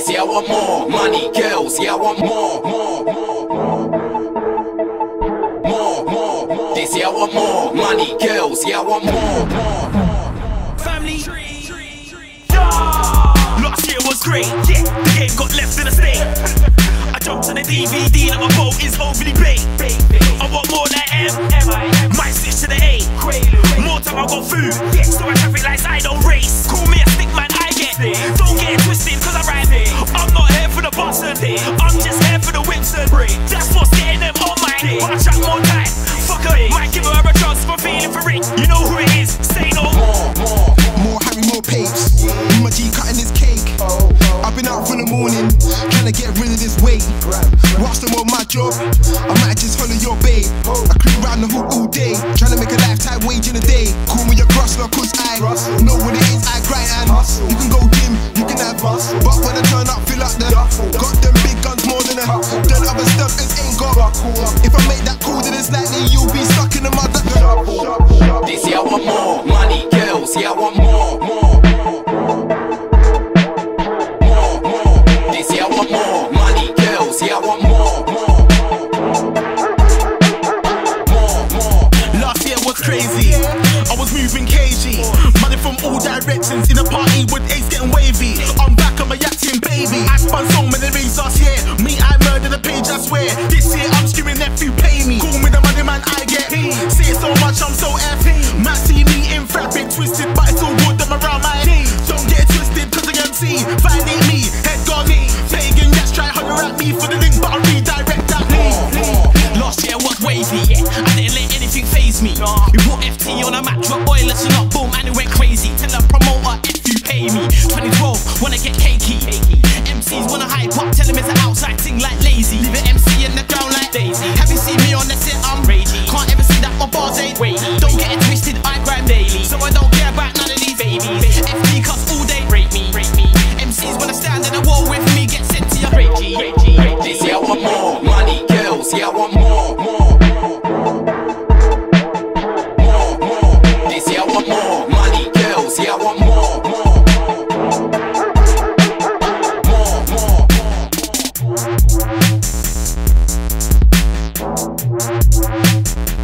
ace, yeah, I want more. Money, girls, yeah, I want more. More. This, yeah, I want more. Money, girls, yeah, I want more. Family Tree. Last year was great, yeah, the game got left in a state. I jumped on the DVD that my boat is overly baked. I want more like M. Might switch to the A. More time I got food, so I traffic lights I don't race. Call me a stick man, I get. Don't get it twisted cause I ride it. I'm not here for the boss and I'm just here for the whips and break. That's what's getting them on my dick. But I track more time, fuck her. Might give her a chance for feeling for it. You know who it is, say no more. More Harry, more papes. My G cutting his cake. I've been out from the morning, trying to get rid of this weight. Whilst I'm on my job, I might just follow your babe. I creep round the hood all day, trying to make a lifetime wage in a day. Call me your crossler cause I know what it is, I grind and hustle. You can go dim, you can have bus, but when I turn up, fill up the duffel. Got them big guns more than a huffle. Done other stuff as ain't got. If I make that call, then it's likely you'll be stuck in the mother. This year I want more. Money, girls, yeah, I want more. This year I want more. Money, girls, yeah, I want more. Last year was crazy, I was moving kg. Money from all directions, in a party with Ace getting wavy. I'm back on my yachting, baby. I spun so many rings last year. Me, I murdered a page, I swear. This year I'm screaming, nephew, pay me. Call me the money man, I get. Say so much, I'm so F.